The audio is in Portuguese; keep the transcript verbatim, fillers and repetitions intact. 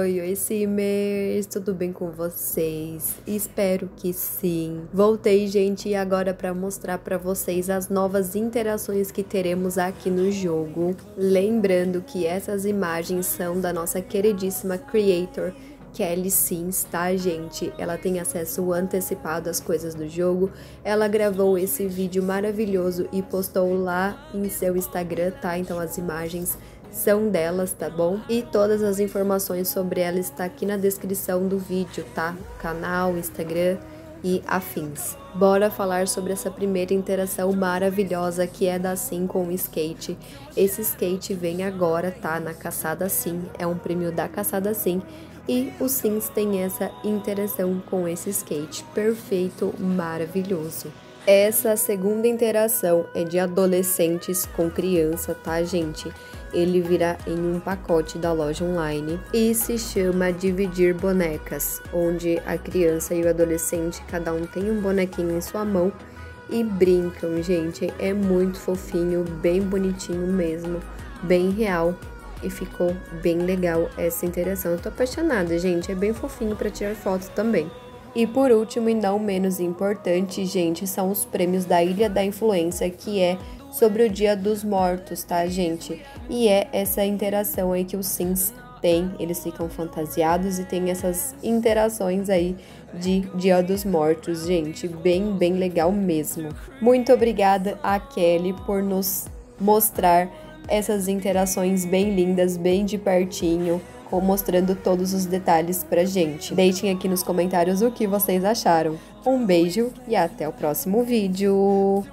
Oi, oi Simmers, tudo bem com vocês? Espero que sim. Voltei, gente, agora para mostrar para vocês as novas interações que teremos aqui no jogo. Lembrando que essas imagens são da nossa queridíssima creator Kelly Sims, tá, gente? Ela tem acesso antecipado às coisas do jogo. Ela gravou esse vídeo maravilhoso e postou lá em seu Instagram, tá? Então as imagens são delas, tá bom? E todas as informações sobre ela está aqui na descrição do vídeo, tá? Canal, Instagram e afins. Bora falar sobre essa primeira interação maravilhosa que é da Sim com o skate. Esse skate vem agora, tá? Na Caçada Sim, é um prêmio da Caçada Sim. E o Sims tem essa interação com esse skate, perfeito, maravilhoso. Essa segunda interação é de adolescentes com criança, tá, gente? Ele virá em um pacote da loja online e se chama Dividir Bonecas, onde a criança e o adolescente, cada um tem um bonequinho em sua mão e brincam, gente. É muito fofinho, bem bonitinho mesmo, bem real. E ficou bem legal essa interação. Eu tô apaixonada, gente. É bem fofinho pra tirar foto também. E por último, e não menos importante, gente, são os prêmios da Ilha da Influência, que é sobre o Dia dos Mortos, tá, gente? E é essa interação aí que os Sims tem, eles ficam fantasiados e tem essas interações aí de Dia dos Mortos, gente. Bem, bem legal mesmo. Muito obrigada a Kelly por nos mostrar essas interações bem lindas, bem de pertinho, mostrando todos os detalhes pra gente. Deixem aqui nos comentários o que vocês acharam. Um beijo e até o próximo vídeo!